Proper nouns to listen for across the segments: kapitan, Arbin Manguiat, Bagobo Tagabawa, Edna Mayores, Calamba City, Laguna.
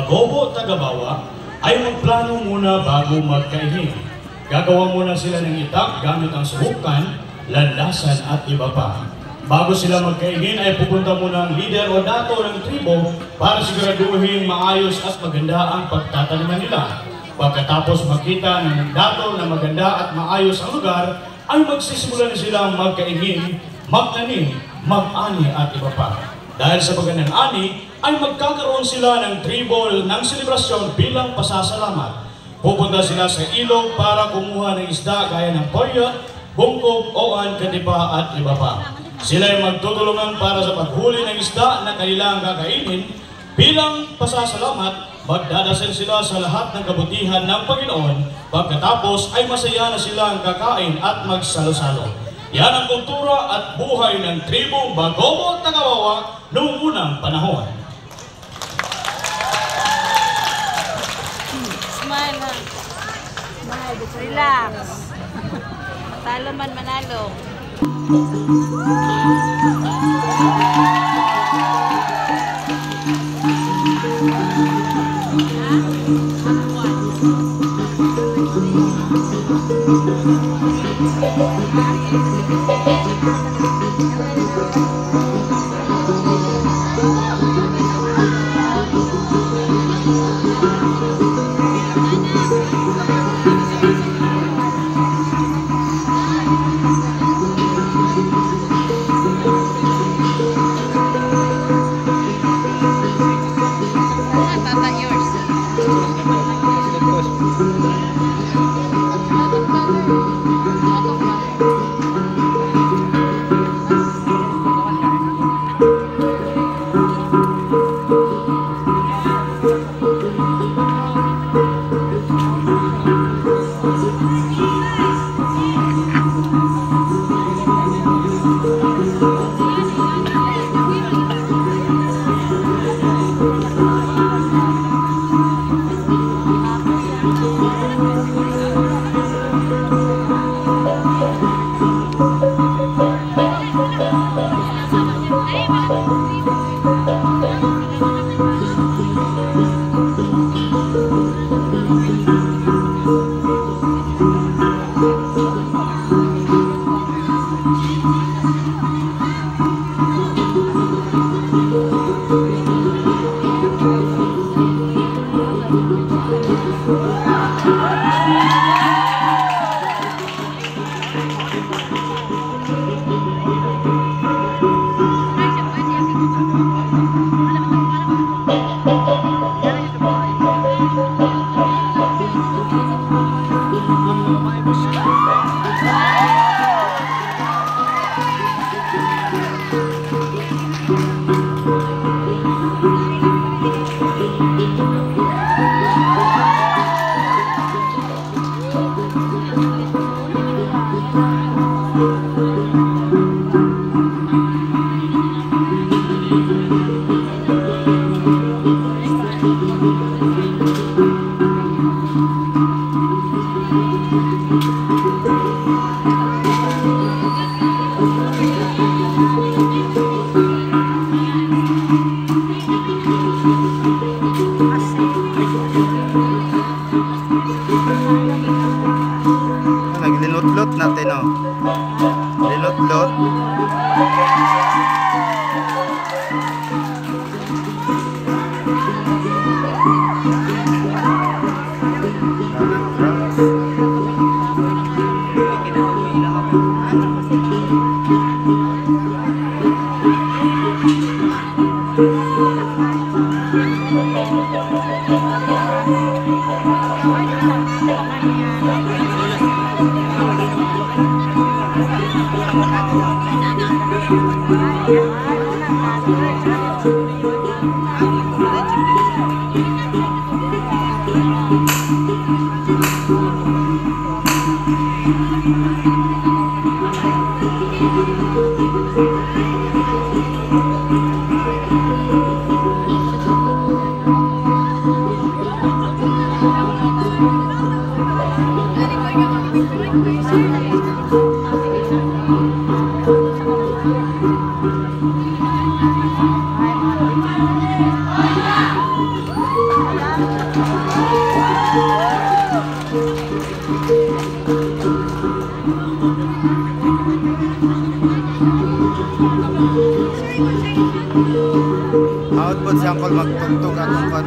Bagobo Tagabawa ay magplano muna bago magkainin. Gagawa muna sila ng itak gamit ang subukan, landasan at iba pa. Bago sila magkainin ay pupunta muna ang lider o dato ng tribo para siguraduhin maayos at maganda ang pagtataniman nila. Pagkatapos makita ng dato na maganda at maayos ang lugar, ay magsisimula na silang magkainin, magtanim, mag-ani at iba pa. Dahil sa pagandang ani, ay magkakaroon sila ng tribo ng selebrasyon bilang pasasalamat. Pupunta sila sa ilog para kumuha ng isda gaya ng polyo, bungkog, oan, kadipa at iba pa. Sila ay magtutulungan para sa paghuli ng isda na kanilang kakainin. Bilang pasasalamat, magdadasal sila sa lahat ng kabutihan ng Panginoon. Pagkatapos ay masaya na silang kakain at magsalo-salo. Yan ang kultura at buhay ng tribo Bagobo Tagabawa noong unang panahon. Smile ha. Relax. Talo man manalo. Pagod siya ko magtugtog anong pan.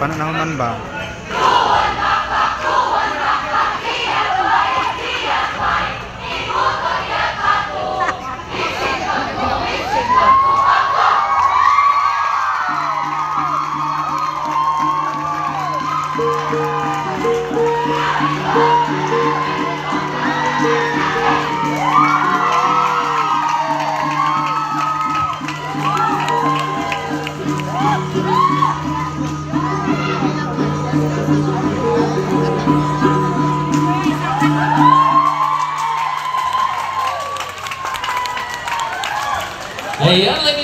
panahon ba? Ayan,